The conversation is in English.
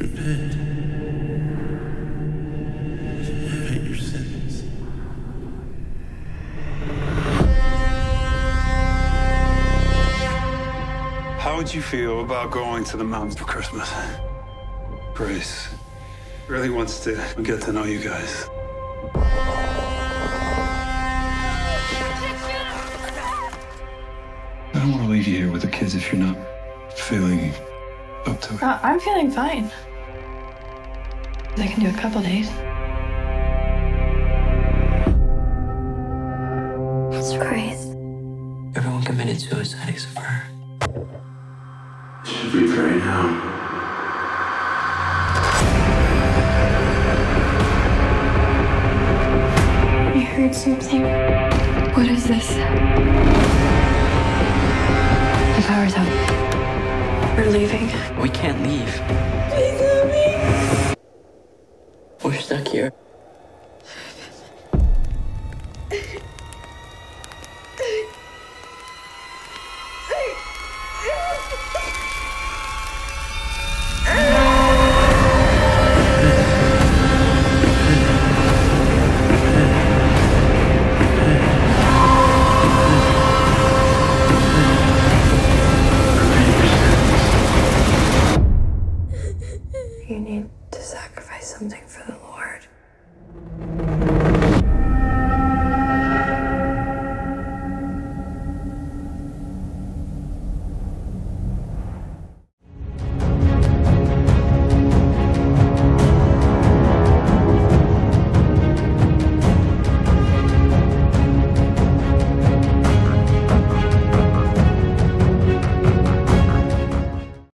Repent. Repent your sins. How would you feel about going to the mountains for Christmas? Grace really wants to get to know you guys. I don't want to leave you here with the kids if you're not feeling up to it. I'm feeling fine. I can do a couple days. That's crazy. Everyone committed suicide except for her. Should we pray now? I heard something. What is this? The power's out. We're leaving. We can't leave. Please.